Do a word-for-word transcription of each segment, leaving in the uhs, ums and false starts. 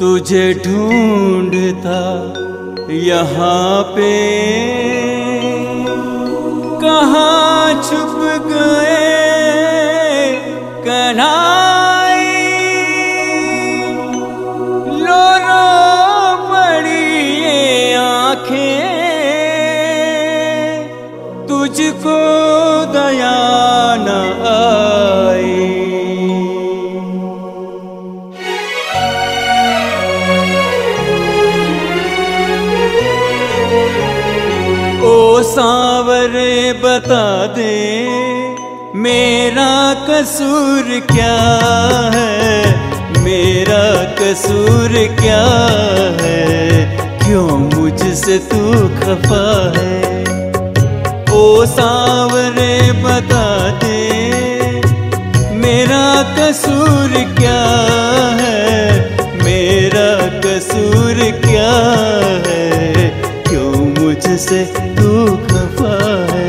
तुझे ढूंढता यहाँ पे, कहाँ छुप गए कन्हैया। लो रो पड़ी ये आँखें, तुझको दया न आई। सांवरे बता दे मेरा कसूर क्या है, मेरा कसूर क्या है, क्यों मुझसे तू खफा है। ओ सांवरे बता दे मेरा कसूर क्या है, मेरा कसूर क्या है, क्यों मुझसे तू खफा है।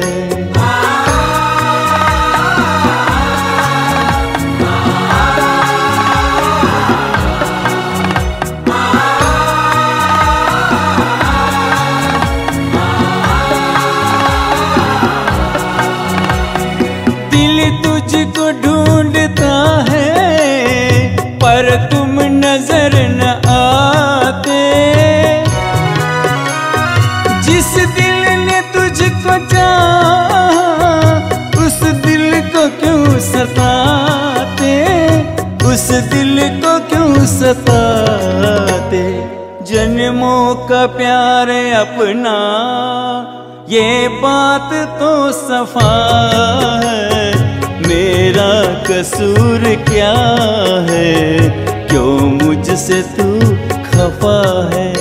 दिल तुझको ढूंढता है, पर तुम नजर न आते। जिस दिल ने तुझको चाहा, उस दिल को क्यों सताते, उस दिल को क्यों सताते। जन्मों का प्यार अपना, ये बात तो सफा है। मेरा कसूर क्या है, क्यों मुझसे तू खफा है।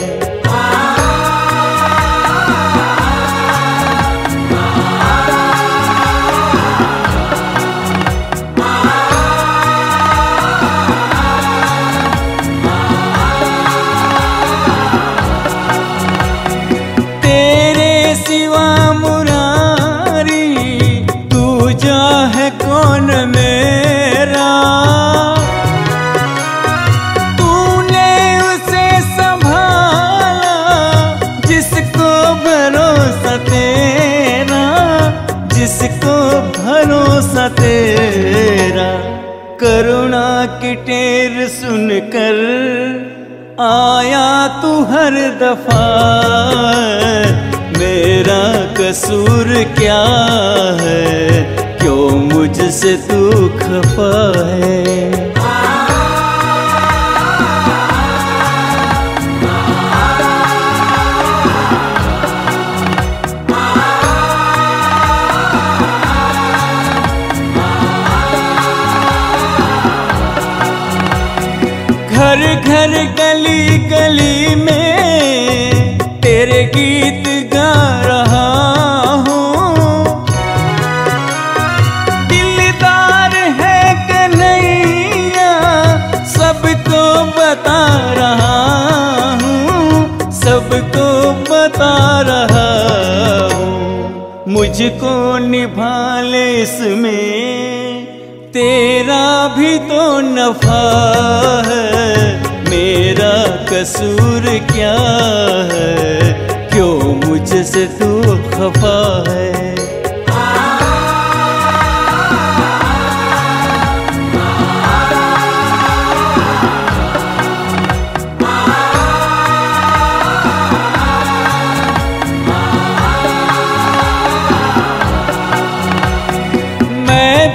कौन मेरा, तूने उसे संभाला जिसको भरोसा तेरा, जिसको भरोसा तेरा। करुणा की टेर सुनकर आया तू हर दफा। मेरा कसूर क्या है, क्यों मुझसे तू खफा है। घर घर गली गली में तेरे गीत गा रहा हूँ। बता रहा हूँ, सबको बता रहा हूँ, मुझको निभा ले इसमें तेरा भी तो नफा है। मेरा कसूर क्या है, क्यों मुझसे तू खफा है।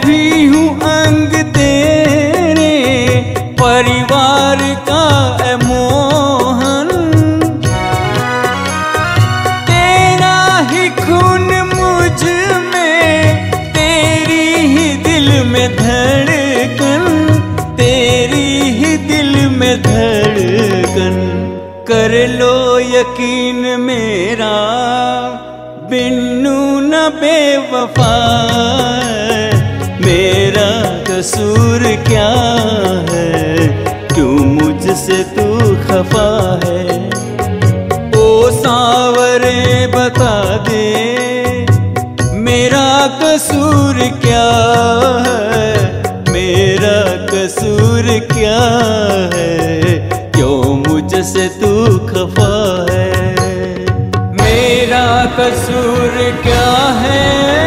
भी हूँ अंग तेरे परिवार का ऐ मोहन, तेरा ही खून मुझ में, तेरी ही दिल में धड़कन, तेरी ही दिल में धड़कन। कर लो यकीन मेरा बिन्नू न बेवफा। मेरा कसूर क्या है, क्यों मुझसे तू खफा है। ओ सांवरे बता दे मेरा कसूर क्या है, मेरा कसूर क्या है, क्यों मुझसे तू खफा है, मेरा कसूर क्या है।